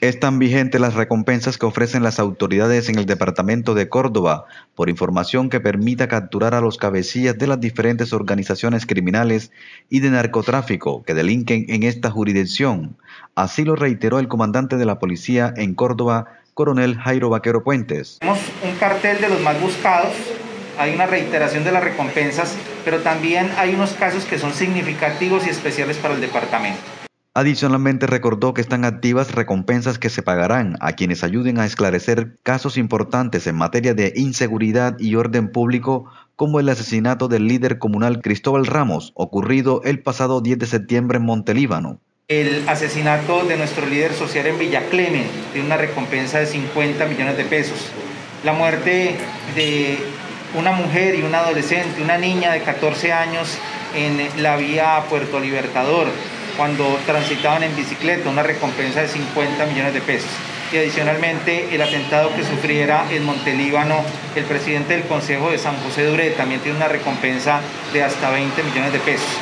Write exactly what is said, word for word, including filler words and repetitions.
Están vigentes las recompensas que ofrecen las autoridades en el departamento de Córdoba por información que permita capturar a los cabecillas de las diferentes organizaciones criminales y de narcotráfico que delinquen en esta jurisdicción. Así lo reiteró el comandante de la policía en Córdoba, coronel Jairo Vaquero Puentes. Tenemos un cartel de los más buscados, hay una reiteración de las recompensas, pero también hay unos casos que son significativos y especiales para el departamento. Adicionalmente recordó que están activas recompensas que se pagarán a quienes ayuden a esclarecer casos importantes en materia de inseguridad y orden público, como el asesinato del líder comunal Cristóbal Ramos, ocurrido el pasado diez de septiembre en Montelíbano. El asesinato de nuestro líder social en Villa Clemen tiene una recompensa de cincuenta millones de pesos. La muerte de una mujer y una adolescente, una niña de catorce años en la vía Puerto Libertador, cuando transitaban en bicicleta, una recompensa de cincuenta millones de pesos. Y adicionalmente el atentado que sufriera en Montelíbano el presidente del Consejo de San José de Uré también tiene una recompensa de hasta veinte millones de pesos.